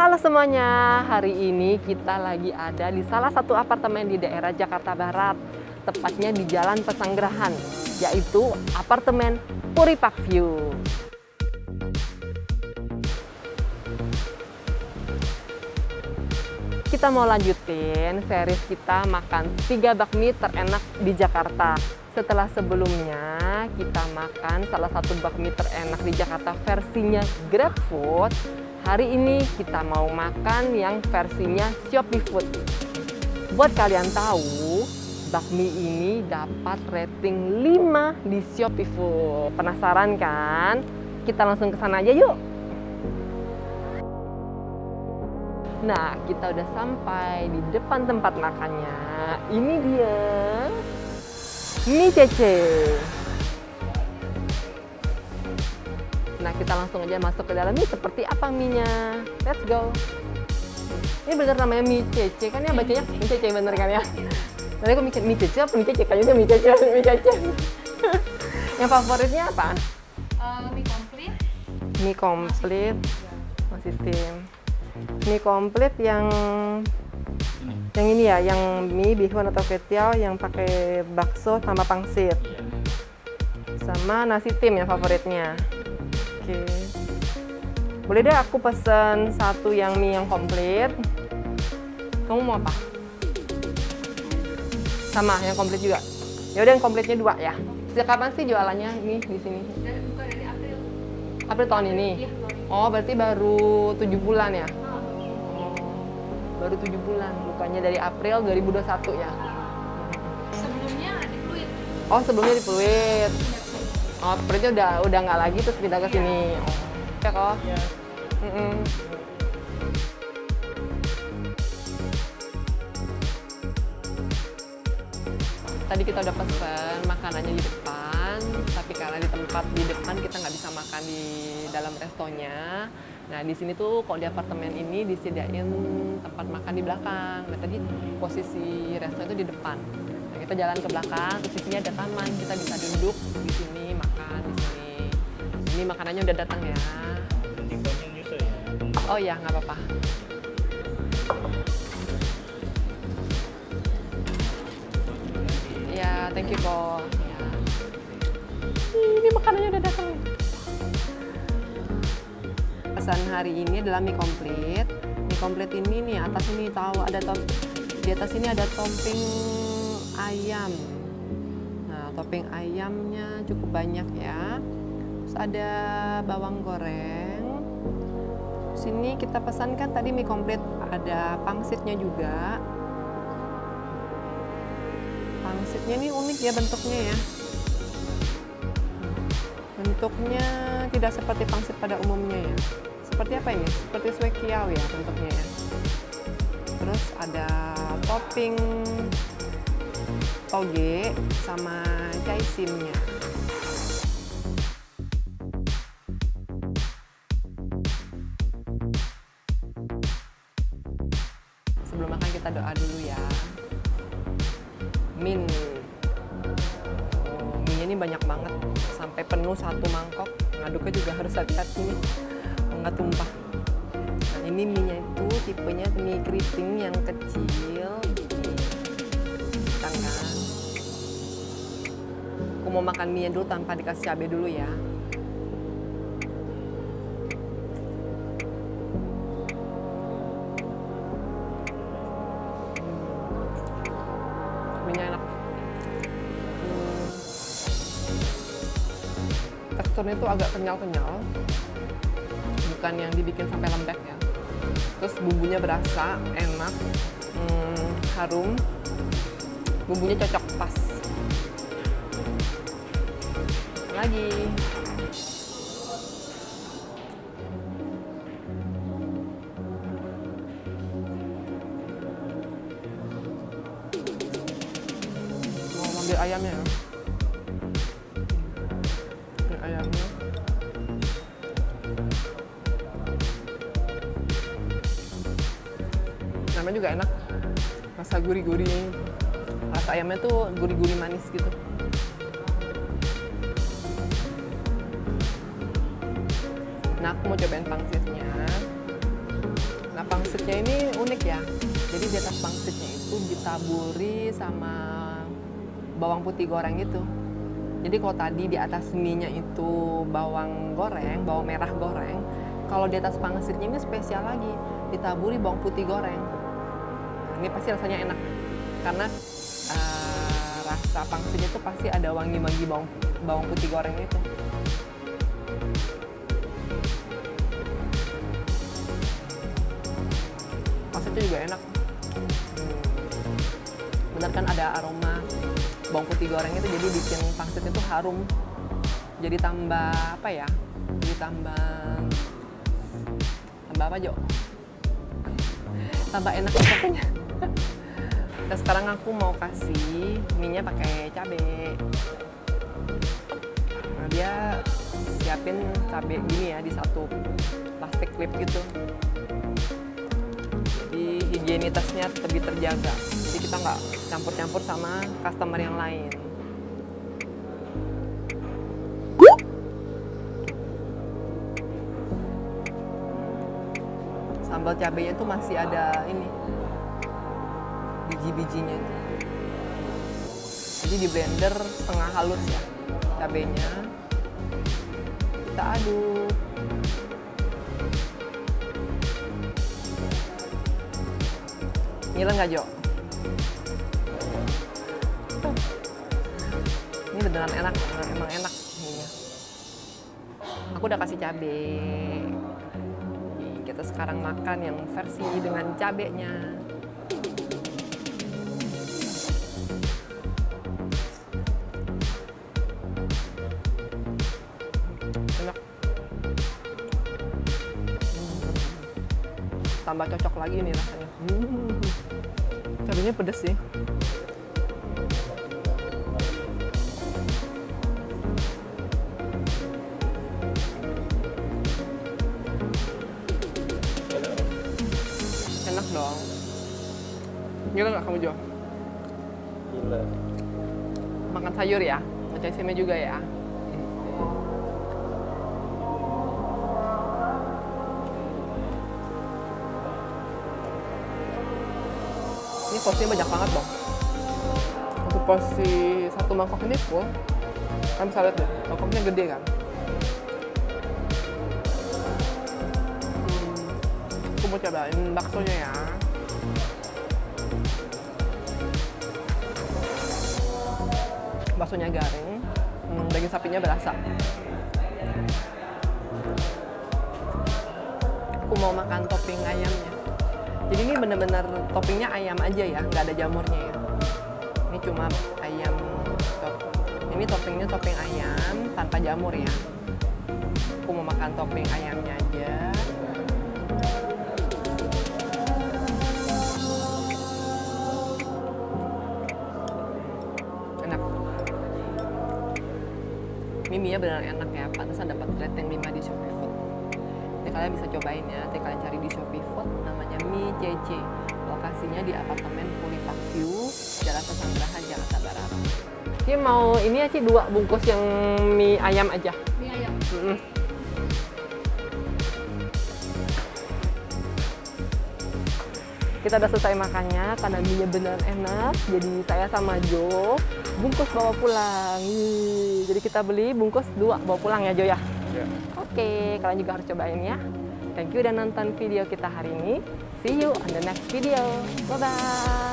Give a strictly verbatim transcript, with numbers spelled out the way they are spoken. Halo semuanya, hari ini kita lagi ada di salah satu apartemen di daerah Jakarta Barat, tepatnya di Jalan Pesanggrahan, yaitu apartemen Puri Park View. Kita mau lanjutin series kita makan tiga bakmi terenak di Jakarta. Setelah sebelumnya kita makan salah satu bakmi terenak di Jakarta versinya GrabFood, hari ini kita mau makan yang versinya Shopee Food. Buat kalian tahu, bakmi ini dapat rating lima di Shopee Food. Penasaran kan? Kita langsung ke sana aja yuk. Nah, kita udah sampai di depan tempat makannya. Ini dia Mi Cece. Nah, kita langsung aja masuk ke dalam. Ini seperti apa minya? Let's go. Ini bener namanya Mi Cece kan ya, bacanya Mi Cece bener kan ya? Tadi aku mikir Mi Cece apa Mi Cece? Kayaknya Mi Cece, Mi Cece. Yang favoritnya apaan? Uh, mie komplit. Mie komplit. Masih tim. Mie komplit yang ini. Yang ini ya, yang mie bihun atau kwetiau yang pakai bakso sama pangsit. Iya. Sama nasi tim yang favoritnya. Oke. Okay. Boleh deh aku pesen satu yang mie yang komplit. Kamu mau apa? Sama yang komplit juga. Ya udah yang komplitnya dua ya. Sejak kapan sih jualannya ini di sini? Dari buka dari April. April tahun ini. Iya, oh, berarti baru tujuh bulan ya? Baru tujuh bulan, bukannya dari April dua ribu dua puluh satu ya? Sebelumnya di Pluit. Oh, sebelumnya di Pluit. Oh, Pluitnya udah udah nggak lagi terus pindah ke sini. Iya. Oh, ya kok? Iya. Mm -mm. Tadi kita udah pesen makanannya di depan, tapi karena di tempat di depan kita nggak bisa makan di dalam restonya. Nah, di sini tuh kalau di apartemen ini disediain tempat makan di belakang. Nah, tadi posisi resto itu di depan. Nah, kita jalan ke belakang, terus di sini ada taman. Kita bisa duduk di sini, makan di sini. Ini makanannya udah datang ya. Oh iya, nggak apa-apa. Ya, thank you kok. Ya. Ini makanannya udah datang. Pesan hari ini adalah mie komplit. Mie komplit ini nih atas ini tahu ada top, di atas ini ada topping ayam. Nah, topping ayamnya cukup banyak ya. Terus ada bawang goreng. Sini kita pesankan tadi mie komplit ada pangsitnya juga. Pangsitnya ini unik ya bentuknya ya. Bentuknya tidak seperti pangsit pada umumnya ya. Seperti apa ini? Seperti swekiau ya bentuknya ya. Terus ada topping toge sama caisinnya. Sebelum makan kita doa dulu ya. Min. Oh, minnya ini banyak banget sampai penuh satu mangkok. Ngaduknya juga harus hati-hati nih. Nggak tumpah. Nah, ini mie-nya itu tipenya mie keriting yang kecil gini. Kan kan? Aku mau makan mie-nya dulu tanpa dikasih cabai dulu ya. Mie-nya enak. Hmm. Teksturnya tuh agak kenyal-kenyal. Bukan yang dibikin sampai lembek ya, terus bumbunya berasa enak, hmm, harum, bumbunya cocok pas. Lagi. Mau ambil ayamnya ya. Ini ayamnya. Namanya juga enak, rasa gurih-gurih, rasa ayamnya tuh gurih-gurih manis gitu. Nah, aku mau cobain pangsitnya. Nah, Ya ini unik ya. Jadi di atas pangsitnya itu ditaburi sama bawang putih goreng gitu. Jadi kalau tadi di atas mie-nya itu bawang goreng, bawang merah goreng, kalau di atas pangsitnya ini spesial lagi, ditaburi bawang putih goreng. Ini pasti rasanya enak, karena uh, rasa pangsitnya itu pasti ada wangi-wangi bawang, bawang putih goreng itu. Pangsitnya juga enak. Bener kan ada aroma bawang putih goreng itu, jadi bikin pangsitnya itu harum, jadi tambah apa ya, jadi tambah tambah apa Jo? Tambah enak rasanya. Nah sekarang aku mau kasih mie-nya pakai cabai. Nah, dia siapin cabai gini ya di satu plastik clip gitu, jadi higienitasnya lebih terjaga. Jadi kita nggak campur-campur sama customer yang lain. Sambal cabainya tuh masih ada ini biji-bijinya. Jadi di blender setengah halus ya cabainya. Kita aduk. Ngiler nggak Jo? Ini beneran enak, emang enak mie-nya. Aku udah kasih cabai. Kita sekarang makan yang versi dengan cabainya. Enak. Tambah cocok lagi nih rasanya. Hmm. Cabainya pedes sih. Dong. Gila nggak kamu Jo? Gila. Makan sayur ya, makan sesame juga ya. Ini porsinya banyak banget dong. Untuk porsi satu mangkok ini full. Kamu bisa lihat deh, mangkoknya gede kan? Mau cobain baksonya ya. Baksonya garing, hmm, daging sapinya berasa. Aku mau makan topping ayamnya. Jadi ini bener-bener toppingnya ayam aja ya, nggak ada jamurnya ya. Ini cuma ayam. Ini toppingnya topping ayam tanpa jamur ya. Aku mau makan topping ayamnya aja. Mie-nya benar enak ya, pantesan dapat rating lima di Shopee Food. Jadi kalian bisa cobain ya, nanti kalian cari di Shopee Food, namanya Mi Cece. Lokasinya di apartemen Puri Park View, Jalan Pesanggrahan, Jakarta Barat. Ci mau ini ya Ci, dua bungkus yang mie ayam aja. Mie ayam. Mm-hmm. Kita udah selesai makannya, karena mie-nya benar enak, jadi saya sama Jo bungkus bawa pulang. Jadi kita beli bungkus dua bawa pulang ya Jo ya? Yeah. Oke, kalian juga harus cobain ya. Thank you udah nonton video kita hari ini. See you on the next video. Bye-bye.